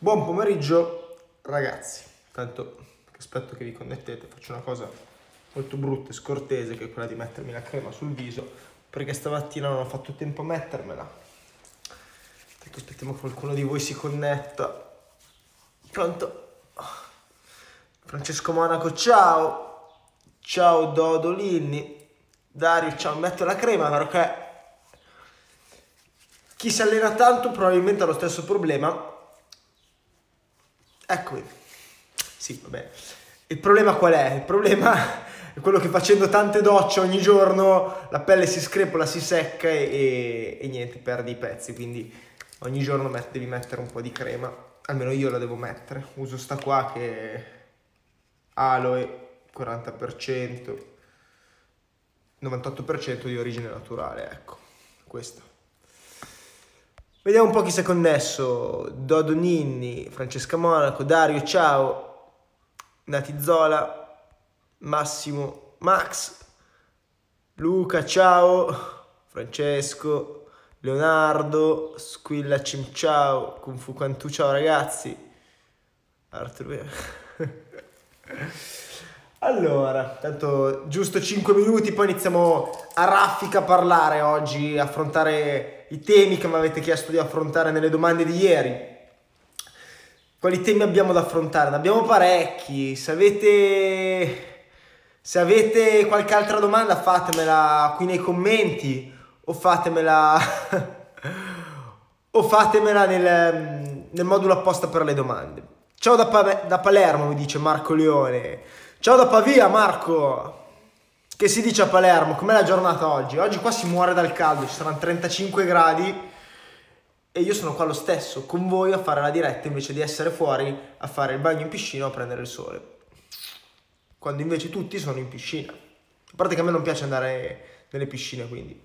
Buon pomeriggio ragazzi, tanto aspetto che vi connettete, faccio una cosa molto brutta e scortese che è quella di mettermi la crema sul viso perché stamattina non ho fatto tempo a mettermela. Tanto aspettiamo che qualcuno di voi si connetta. Pronto? Francesco Monaco, ciao! Ciao Dodolini, Dario, ciao, metto la crema perché chi si allena tanto probabilmente ha lo stesso problema. Eccomi, sì, vabbè, il problema qual è? Il problema è quello che facendo tante docce ogni giorno la pelle si screpola, si secca e niente, perdi i pezzi, quindi ogni giorno devi mettere un po' di crema, almeno io la devo mettere, uso sta qua che è aloe 40%, 98% di origine naturale, ecco, questa. Vediamo un po' chi si è connesso, Dodo Ninni, Francesca Monaco, Dario, ciao, Natizola, Massimo, Max, Luca, ciao, Francesco, Leonardo, Squilla Cim, ciao, Kung Fu Quantu, ciao ragazzi, Arturo. Allora, tanto giusto 5 minuti, poi iniziamo a raffica a parlare oggi, affrontare i temi che mi avete chiesto di affrontare nelle domande di ieri. Quali temi abbiamo da affrontare? Ne abbiamo parecchi. Se avete qualche altra domanda fatemela qui nei commenti o fatemela nel modulo apposta per le domande. Ciao da Palermo, mi dice Marco Leone. Ciao da Pavia, Marco. Che si dice a Palermo? Com'è la giornata oggi? Oggi qua si muore dal caldo, ci saranno 35 gradi e io sono qua lo stesso, con voi a fare la diretta invece di essere fuori a fare il bagno in piscina o a prendere il sole. Quando invece tutti sono in piscina. A parte che a me non piace andare nelle piscine, quindi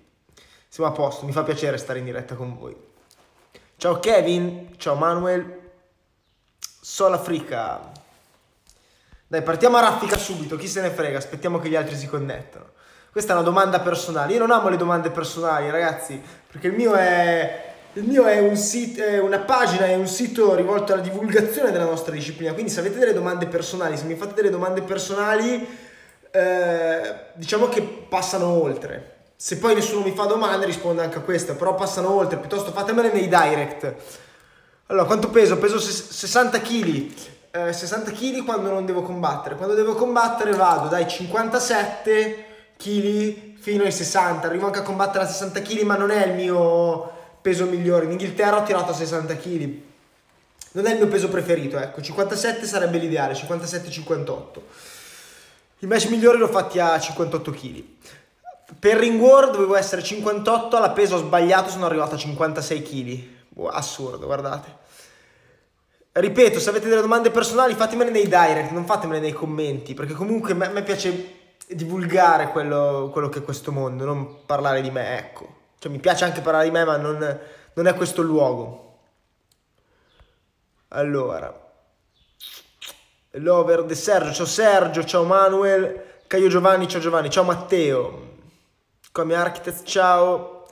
siamo a posto, mi fa piacere stare in diretta con voi. Ciao Kevin, ciao Manuel, Solafrica. Dai, partiamo a raffica subito, chi se ne frega, aspettiamo che gli altri si connettano. Questa è una domanda personale, io non amo le domande personali ragazzi, perché il mio è un sito, è una pagina, è un sito rivolto alla divulgazione della nostra disciplina, quindi se avete delle domande personali, se mi fate delle domande personali, diciamo che passano oltre. Se poi nessuno mi fa domande rispondo anche a questa, però passano oltre, piuttosto fatemele nei direct. Allora, quanto peso? Peso 60 kg. 60 kg quando non devo combattere, quando devo combattere vado dai 57 kg fino ai 60, arrivo anche a combattere a 60 kg ma non è il mio peso migliore, in Inghilterra ho tirato a 60 kg, non è il mio peso preferito, ecco, 57 sarebbe l'ideale, 57-58, i match migliori li ho fatti a 58 kg, per Ring War dovevo essere 58, alla pesa ho sbagliato, sono arrivato a 56 kg, assurdo, guardate. Ripeto, se avete delle domande personali fatemele nei direct, non fatemele nei commenti, perché comunque a me piace divulgare quello che è questo mondo, non parlare di me, ecco. Cioè mi piace anche parlare di me, ma non è questo il luogo. Allora, Lover de Sergio, ciao Manuel, Caio Giovanni, ciao Matteo, Come Architect, ciao,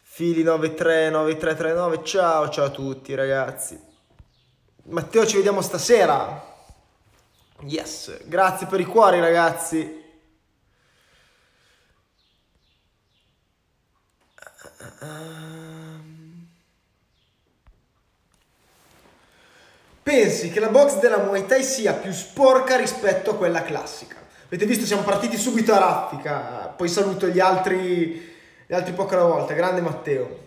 Fili 939339, ciao a tutti ragazzi. Matteo, ci vediamo stasera. Yes, grazie per i cuori ragazzi. Pensi che la box della Muay Thai sia più sporca rispetto a quella classica? Avete visto, siamo partiti subito a raffica. Poi saluto gli altri poco alla volta. Grande Matteo.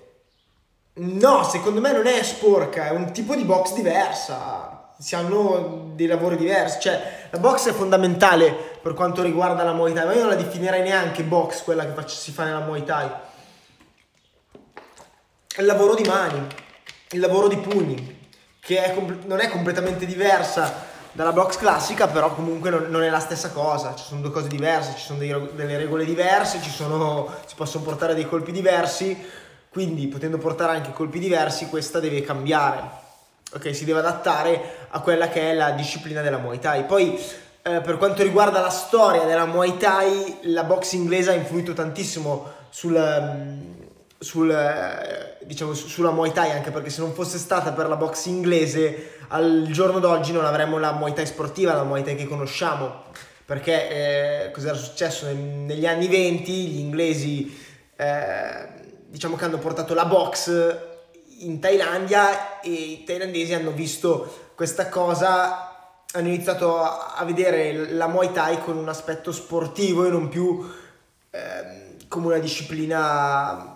No, secondo me non è sporca, è un tipo di box diversa, si hanno dei lavori diversi, cioè la box è fondamentale per quanto riguarda la Muay Thai, ma io non la definirei neanche box quella che si fa nella Muay Thai, è il lavoro di mani, il lavoro di pugni, che è non è completamente diversa dalla box classica, però comunque non è la stessa cosa, ci sono due cose diverse, ci sono delle regole diverse, si possono portare dei colpi diversi. Quindi, potendo portare anche colpi diversi, questa deve cambiare. Ok, si deve adattare a quella che è la disciplina della Muay Thai. Poi, per quanto riguarda la storia della Muay Thai, la box inglese ha influito tantissimo sul diciamo, sulla Muay Thai, anche perché se non fosse stata per la box inglese al giorno d'oggi non avremmo la Muay Thai sportiva, la Muay Thai che conosciamo, perché cos'era successo? Negli anni 20 gli inglesi diciamo che hanno portato la box in Thailandia e i thailandesi hanno visto questa cosa, hanno iniziato a vedere la Muay Thai con un aspetto sportivo e non più come una disciplina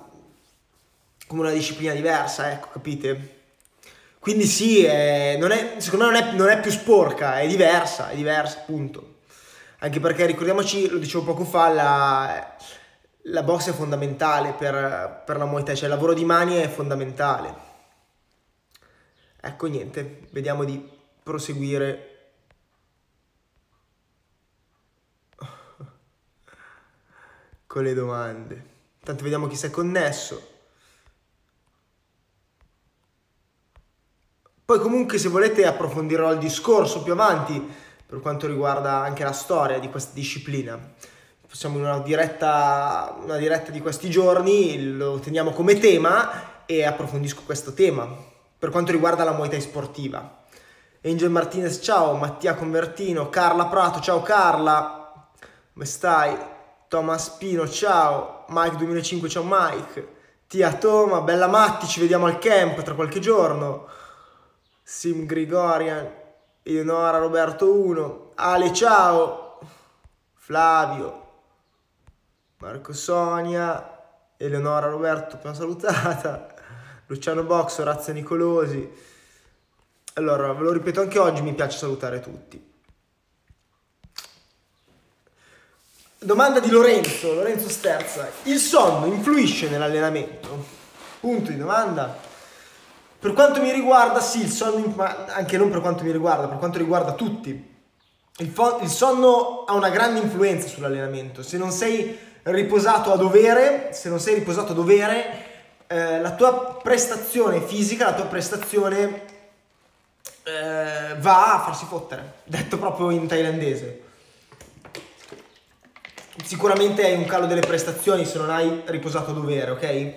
diversa, ecco, capite? Quindi sì, secondo me non è più sporca, è diversa, punto. Anche perché ricordiamoci, lo dicevo poco fa, la box è fondamentale per la Muay Thai, cioè il lavoro di mani è fondamentale. Ecco, niente, vediamo di proseguire. Con le domande. Intanto vediamo chi si è connesso. Poi comunque se volete approfondirò il discorso più avanti per quanto riguarda anche la storia di questa disciplina. Facciamo una diretta di questi giorni, lo teniamo come tema e approfondisco questo tema per quanto riguarda la Muay Thai sportiva. Angel Martinez, ciao. Mattia Convertino, Carla Prato, ciao Carla, come stai? Thomas Pino, ciao. Mike 2005, ciao Mike. Tia Toma, bella Matti, ci vediamo al camp tra qualche giorno. Sim Grigorian, Eleonora Roberto 1, Ale ciao, Flavio, Marco Sonia, Eleonora Roberto appena salutata, Luciano Box, Orazio Nicolosi. Allora, ve lo ripeto anche oggi, mi piace salutare tutti. Domanda di Lorenzo, Lorenzo Sterza. Il sonno influisce nell'allenamento? Punto di domanda. Per quanto mi riguarda, sì, il sonno, ma anche non per quanto mi riguarda, per quanto riguarda tutti, il sonno ha una grande influenza sull'allenamento. Se non sei riposato a dovere, la tua prestazione fisica, la tua prestazione va a farsi fottere, detto proprio in thailandese. Sicuramente è un calo delle prestazioni se non hai riposato a dovere, ok?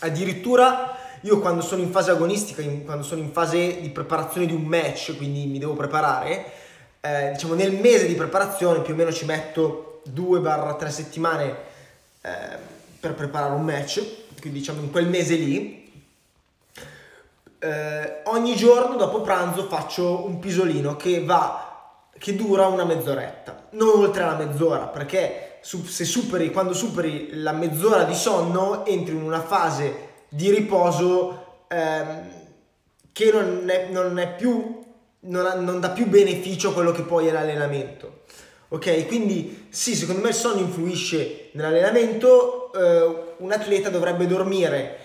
Addirittura io quando sono in fase agonistica, quando sono in fase di preparazione di un match, quindi mi devo preparare, diciamo nel mese di preparazione più o meno ci metto 2-3 settimane per preparare un match, quindi diciamo in quel mese lì, ogni giorno dopo pranzo faccio un pisolino che dura una mezz'oretta, non oltre la mezz'ora, perché quando superi la mezz'ora di sonno entri in una fase di riposo che non dà più beneficio a quello che poi è l'allenamento, ok? Quindi sì, secondo me il sonno influisce nell'allenamento. Un atleta dovrebbe dormire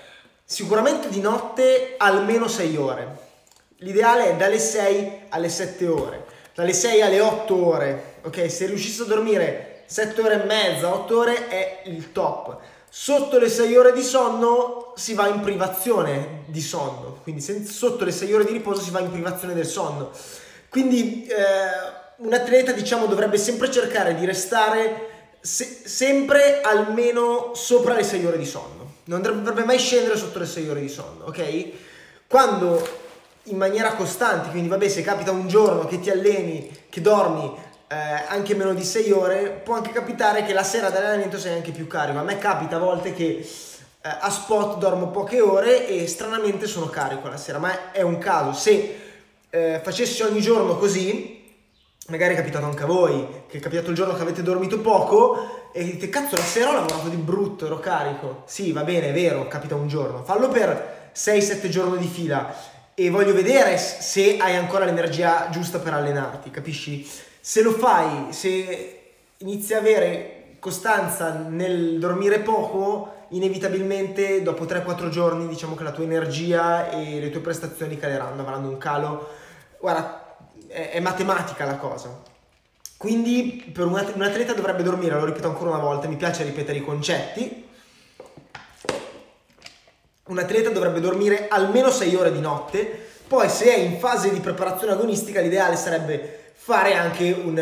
sicuramente di notte almeno 6 ore, l'ideale è dalle 6 alle 7 ore, dalle 6 alle 8 ore, ok? Se riuscisse a dormire 7 ore e mezza, 8 ore è il top. Sotto le 6 ore di sonno si va in privazione di sonno, quindi sotto le 6 ore di riposo si va in privazione del sonno. Quindi un atleta, diciamo, dovrebbe sempre cercare di restare sempre almeno sopra le 6 ore di sonno, non dovrebbe mai scendere sotto le 6 ore di sonno, ok? Quando in maniera costante, quindi vabbè, se capita un giorno che ti alleni, che dormi anche meno di 6 ore, può anche capitare che la sera di allenamento sei anche più carico. A me capita a volte che a spot dormo poche ore e stranamente sono carico la sera, ma è un caso. Se facessi ogni giorno così, magari è capitato anche a voi, che è capitato il giorno che avete dormito poco e dite cazzo la sera ho lavorato di brutto, ero carico. Sì, va bene, è vero, capita un giorno, fallo per 6-7 giorni di fila e voglio vedere se hai ancora l'energia giusta per allenarti, capisci? Se lo fai, se inizi a avere costanza nel dormire poco, inevitabilmente dopo 3-4 giorni diciamo che la tua energia e le tue prestazioni caleranno, avranno un calo. Guarda, è matematica la cosa. Quindi per un atleta dovrebbe dormire, lo ripeto ancora una volta, mi piace ripetere i concetti, un atleta dovrebbe dormire almeno 6 ore di notte. Poi se è in fase di preparazione agonistica l'ideale sarebbe fare anche un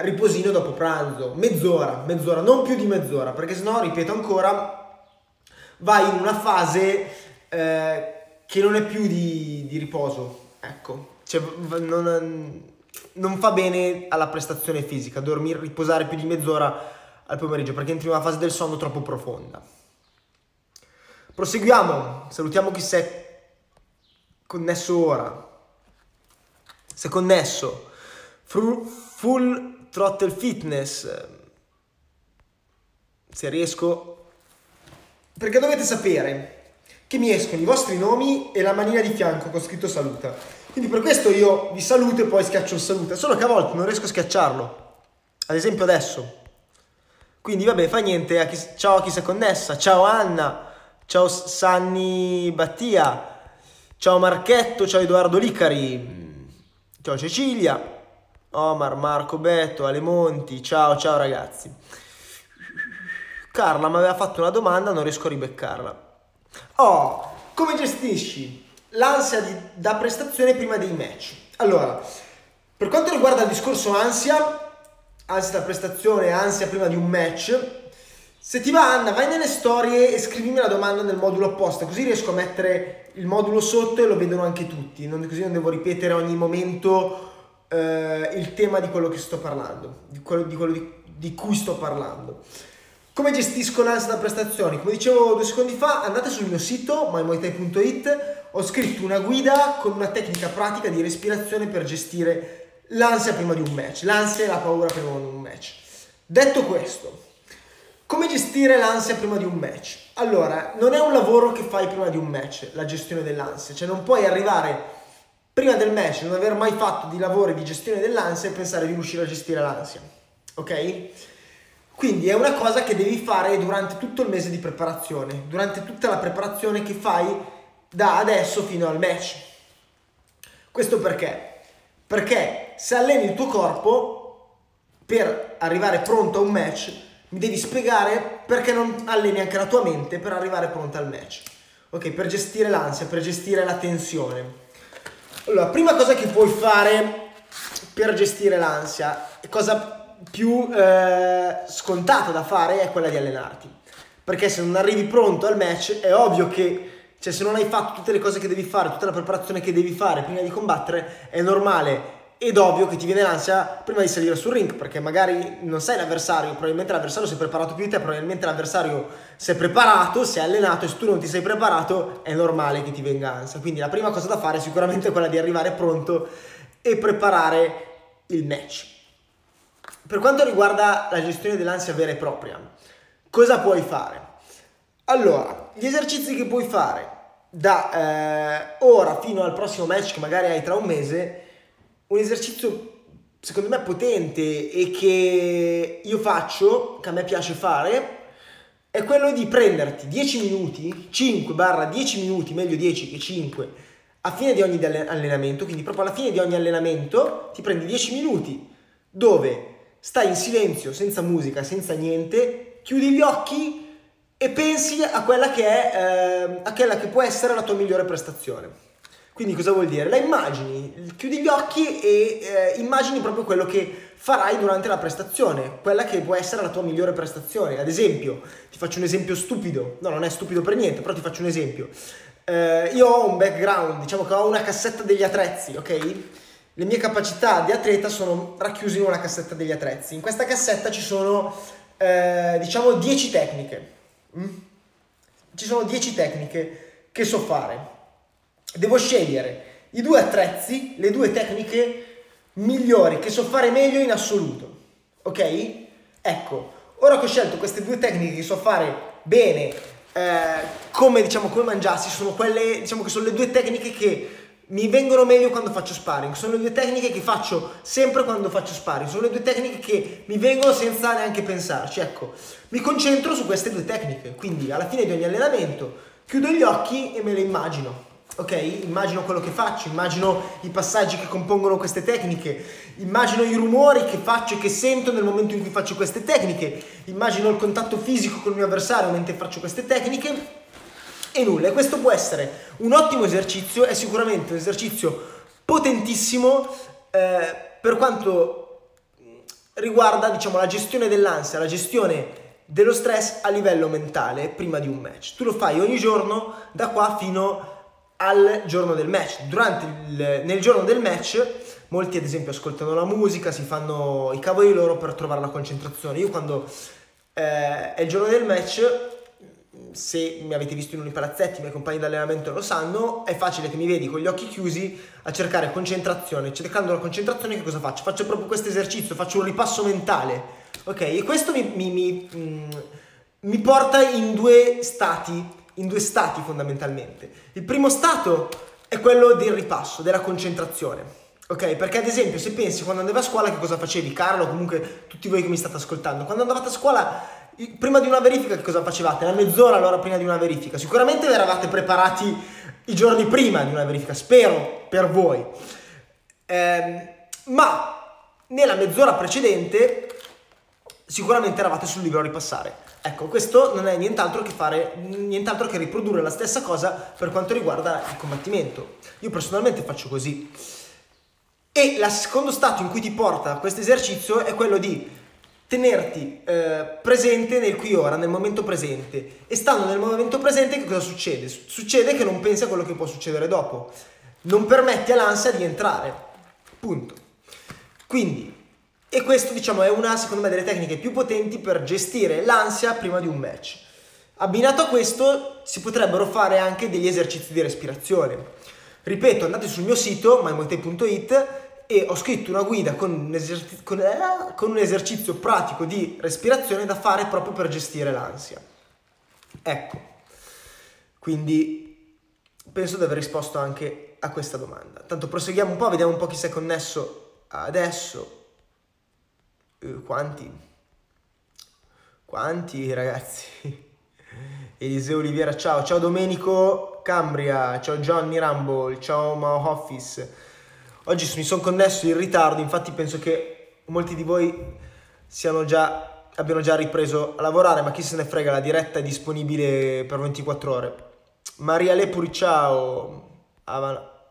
riposino dopo pranzo, mezz'ora, non più di mezz'ora, perché sennò, ripeto ancora, vai in una fase che non è più di riposo, ecco, cioè, non fa bene alla prestazione fisica dormire, riposare più di mezz'ora al pomeriggio, perché entri in una fase del sonno troppo profonda. Proseguiamo, salutiamo chi si è connesso ora. Si è connesso Full Throttle Fitness, se riesco, perché dovete sapere che mi escono i vostri nomi e la manina di fianco con scritto saluta, quindi per questo io vi saluto e poi schiaccio il saluta, solo che a volte non riesco a schiacciarlo, ad esempio adesso, quindi vabbè, fa niente. Ciao a chi si è connessa, ciao Anna, ciao Sanni Battia, ciao Marchetto, ciao Edoardo Licari, ciao Cecilia, Omar, Marco Betto, Ale Monti, ciao ciao ragazzi. Carla mi aveva fatto una domanda, non riesco a ribeccarla. Oh, come gestisci l'ansia da prestazione prima dei match? Allora, per quanto riguarda il discorso ansia da prestazione, ansia prima di un match, se ti va Anna, vai nelle storie e scrivimi la domanda nel modulo apposta, così riesco a mettere il modulo sotto e lo vedono anche tutti, così non devo ripetere ogni momento il tema di quello che sto parlando, di cui sto parlando. Come gestisco l'ansia da prestazioni? Come dicevo 2 secondi fa, andate sul mio sito mymuaythai.it, ho scritto una guida con una tecnica pratica di respirazione per gestire l'ansia prima di un match, l'ansia e la paura prima di un match. Detto questo, come gestire l'ansia prima di un match? Allora, non è un lavoro che fai prima di un match, la gestione dell'ansia, cioè non puoi arrivare prima del match, non aver mai fatto di lavoro di gestione dell'ansia e pensare di riuscire a gestire l'ansia, ok? Quindi è una cosa che devi fare durante tutto il mese di preparazione, durante tutta la preparazione che fai da adesso fino al match. Questo perché? Perché se alleni il tuo corpo per arrivare pronto a un match, mi devi spiegare perché non alleni anche la tua mente per arrivare pronta al match. Ok, per gestire l'ansia, per gestire la tensione. Allora, prima cosa che puoi fare per gestire l'ansia, più scontata da fare è quella di allenarti, perché se non arrivi pronto al match è ovvio che, cioè, se non hai fatto tutte le cose che devi fare, tutta la preparazione che devi fare prima di combattere, è normale ed ovvio che ti viene l'ansia prima di salire sul ring, perché magari non sai l'avversario, probabilmente l'avversario si è preparato più di te, probabilmente l'avversario si è preparato, si è allenato, e se tu non ti sei preparato è normale che ti venga ansia. Quindi la prima cosa da fare è sicuramente quella di arrivare pronto e preparare il match. Per quanto riguarda la gestione dell'ansia vera e propria, cosa puoi fare? Allora, gli esercizi che puoi fare da ora fino al prossimo match che magari hai tra un mese, un esercizio secondo me potente e che io faccio, che a me piace fare, è quello di prenderti 10 minuti, 5-10 minuti, meglio 10 che 5, a fine di ogni allenamento, quindi proprio alla fine di ogni allenamento ti prendi 10 minuti dove stai in silenzio, senza musica, senza niente, chiudi gli occhi e pensi a quella che è, a quella che può essere la tua migliore prestazione. Quindi cosa vuol dire? La immagini, chiudi gli occhi e immagini proprio quello che farai durante la prestazione, quella che può essere la tua migliore prestazione. Ad esempio, ti faccio un esempio stupido, no, non è stupido per niente, però ti faccio un esempio. Io ho un background, diciamo che ho una cassetta degli attrezzi, ok? Le mie capacità di atleta sono racchiuse in una cassetta degli attrezzi. In questa cassetta ci sono, diciamo, 10 tecniche. Ci sono 10 tecniche che so fare. Devo scegliere i 2 attrezzi, le 2 tecniche migliori, che so fare meglio in assoluto. Ok? Ecco, ora che ho scelto queste 2 tecniche che so fare bene, come, diciamo, come mangiarsi, sono quelle, diciamo, che sono le 2 tecniche che mi vengono meglio quando faccio sparring, sono le 2 tecniche che faccio sempre quando faccio sparring, sono le 2 tecniche che mi vengono senza neanche pensarci, ecco, mi concentro su queste 2 tecniche, quindi alla fine di ogni allenamento chiudo gli occhi e me le immagino, ok? Immagino quello che faccio, immagino i passaggi che compongono queste tecniche, immagino i rumori che faccio e che sento nel momento in cui faccio queste tecniche, immagino il contatto fisico con il mio avversario mentre faccio queste tecniche. E nulla, questo può essere un ottimo esercizio, è sicuramente un esercizio potentissimo per quanto riguarda, diciamo, la gestione dell'ansia, la gestione dello stress a livello mentale prima di un match. Tu lo fai ogni giorno da qua fino al giorno del match. Nel giorno del match molti ad esempio ascoltano la musica, si fanno i cavoli loro per trovare la concentrazione. Io quando è il giorno del match, se mi avete visto in uno dei palazzetti, i miei compagni d'allenamento lo sanno, è facile che mi vedi con gli occhi chiusi a cercare concentrazione. Cercando la concentrazione, che cosa faccio? Faccio proprio questo esercizio, faccio un ripasso mentale, ok? E questo mi porta in due stati fondamentalmente. Il primo stato è quello del ripasso, della concentrazione. Ok, perché ad esempio se pensi quando andavi a scuola che cosa facevi, Carlo, comunque tutti voi che mi state ascoltando, quando andavate a scuola prima di una verifica che cosa facevate? La mezz'ora, l'ora prima di una verifica, sicuramente vi eravate preparati i giorni prima di una verifica, spero per voi, ma nella mezz'ora precedente sicuramente eravate sul libro a ripassare. Ecco, questo non è nient'altro che riprodurre la stessa cosa per quanto riguarda il combattimento. Io personalmente faccio così. E il secondo stato in cui ti porta questo esercizio è quello di tenerti presente nel qui ora, nel momento presente. E stando nel momento presente, che cosa succede? Succede che non pensi a quello che può succedere dopo. Non permetti all'ansia di entrare. Punto. Quindi, e questo diciamo è una, secondo me, delle tecniche più potenti per gestire l'ansia prima di un match. Abbinato a questo si potrebbero fare anche degli esercizi di respirazione. Ripeto, andate sul mio sito mymuaythai.it e ho scritto una guida con un esercizio pratico di respirazione da fare proprio per gestire l'ansia. Ecco, quindi penso di aver risposto anche a questa domanda. Tanto proseguiamo un po', vediamo un po' chi si è connesso adesso. Quanti ragazzi? Eliseo Oliviera, ciao, ciao Domenico Cambria, ciao Johnny Rumble, ciao Mao Office. Oggi mi sono connesso in ritardo, infatti penso che molti di voi abbiano già ripreso a lavorare, ma chi se ne frega, la diretta è disponibile per 24 ore. Maria Lepuri, ciao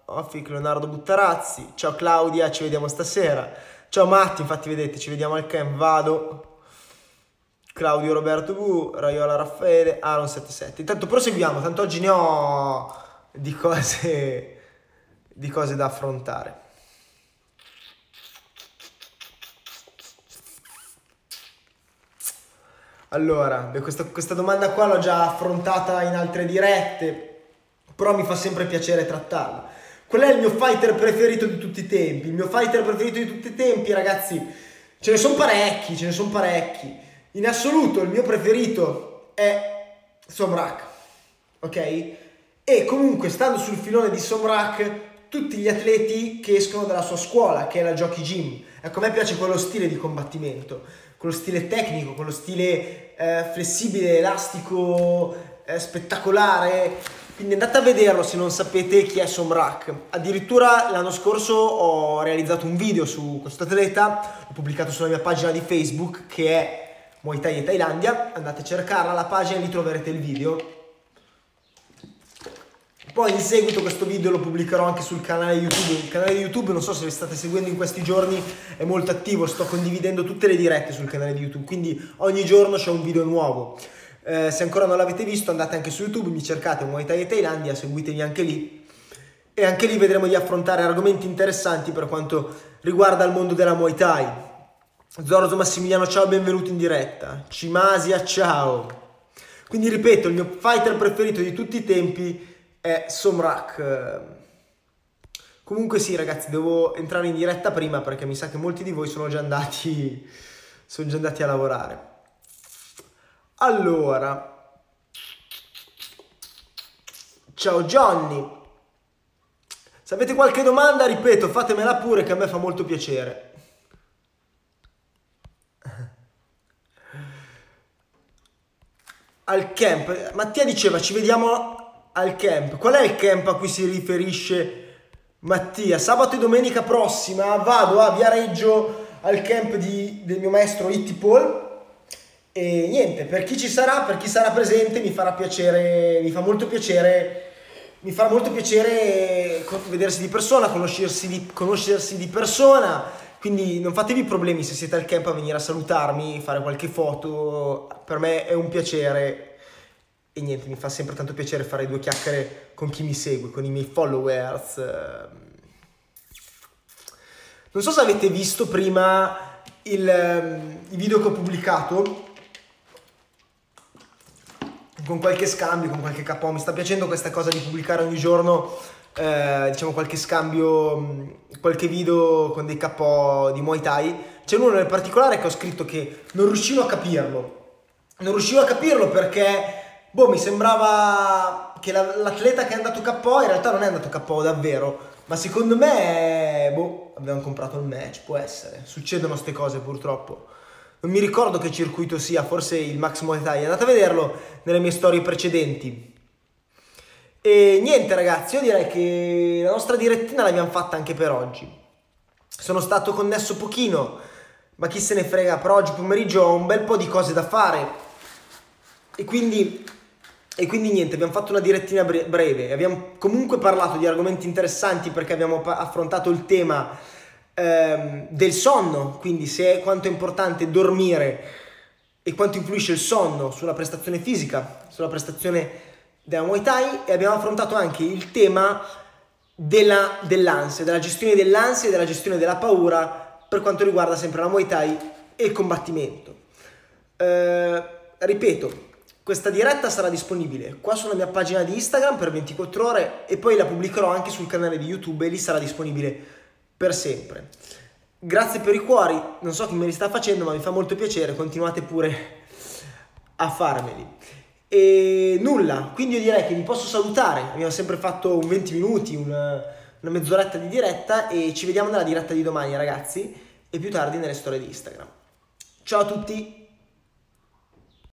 Office, Leonardo Buttarazzi, ciao Claudia, ci vediamo stasera. Ciao Matti, infatti vedete, ci vediamo al camp, vado. Claudio Roberto V, Raiola Raffaele, Aaron77. Intanto proseguiamo, tanto oggi ne ho di cose da affrontare. Allora, questa domanda qua l'ho già affrontata in altre dirette, però mi fa sempre piacere trattarla. Qual è il mio fighter preferito di tutti i tempi? Il mio fighter preferito di tutti i tempi, ragazzi, ce ne sono parecchi. In assoluto il mio preferito è Somrak, ok? E comunque, stando sul filone di Somrak, tutti gli atleti che escono dalla sua scuola, che è la Jockey Gym. Ecco, a me piace quello stile di combattimento, quello stile tecnico, quello stile flessibile, elastico, spettacolare. Quindi andate a vederlo se non sapete chi è Somrak. Addirittura l'anno scorso ho realizzato un video su questo atleta, l'ho pubblicato sulla mia pagina di Facebook, che è Muay Thai e Thailandia, andate a cercarla la pagina e lì troverete il video. Poi in seguito questo video lo pubblicherò anche sul canale YouTube. Il canale YouTube, non so se lo state seguendo in questi giorni, è molto attivo, sto condividendo tutte le dirette sul canale di YouTube, quindi ogni giorno c'è un video nuovo. Se ancora non l'avete visto, andate anche su YouTube, mi cercate Muay Thai e Thailandia, seguitemi anche lì. E anche lì vedremo di affrontare argomenti interessanti per quanto riguarda il mondo della Muay Thai. Zorzo Massimiliano, ciao, benvenuto in diretta. Cimasia, ciao. Quindi ripeto, il mio fighter preferito di tutti i tempi è Somrak. Comunque sì ragazzi, devo entrare in diretta prima perché mi sa che molti di voi sono già andati a lavorare. Allora, ciao Johnny. Se avete qualche domanda, ripeto, fatemela pure che a me fa molto piacere. Al camp, Mattia diceva ci vediamo al camp. Qual è il camp a cui si riferisce Mattia? Sabato e domenica prossima vado a Viareggio al camp del mio maestro Ittipol e niente, per chi sarà presente mi farà molto piacere vedersi di persona, conoscersi di persona. Quindi non fatevi problemi se siete al camp a venire a salutarmi, fare qualche foto, per me è un piacere. E niente, mi fa sempre tanto piacere fare due chiacchiere con chi mi segue, con i miei followers. Non so se avete visto prima il video che ho pubblicato con qualche scambio, con qualche KO. Mi sta piacendo questa cosa di pubblicare ogni giorno diciamo qualche scambio, qualche video con dei KO di Muay Thai. C'è uno nel particolare che ho scritto che non riuscivo a capirlo. Non riuscivo a capirlo perché boh, mi sembrava che l'atleta che è andato KO in realtà non è andato KO davvero, ma secondo me boh, avevano comprato il match, può essere. Succedono ste cose purtroppo. Non mi ricordo che circuito sia, forse il Max Moetai. Andate a vederlo nelle mie storie precedenti. E niente ragazzi, io direi che la nostra direttina l'abbiamo fatta anche per oggi. Sono stato connesso pochino, ma chi se ne frega, per oggi pomeriggio ho un bel po' di cose da fare. E quindi niente, abbiamo fatto una direttina breve, abbiamo comunque parlato di argomenti interessanti perché abbiamo affrontato il tema del sonno, quindi se quanto è importante dormire e quanto influisce il sonno sulla prestazione fisica, sulla prestazione della Muay Thai, e abbiamo affrontato anche il tema dell'ansia, della gestione dell'ansia e della gestione della paura per quanto riguarda sempre la Muay Thai e il combattimento. Ripeto, questa diretta sarà disponibile qua sulla mia pagina di Instagram per 24 ore e poi la pubblicherò anche sul canale di YouTube e lì sarà disponibile per sempre. Grazie per i cuori, non so chi me li sta facendo ma mi fa molto piacere, continuate pure a farmeli. E nulla, quindi io direi che vi posso salutare, abbiamo sempre fatto un 20 minuti, una mezz'oretta di diretta e ci vediamo nella diretta di domani ragazzi e più tardi nelle storie di Instagram. Ciao a tutti!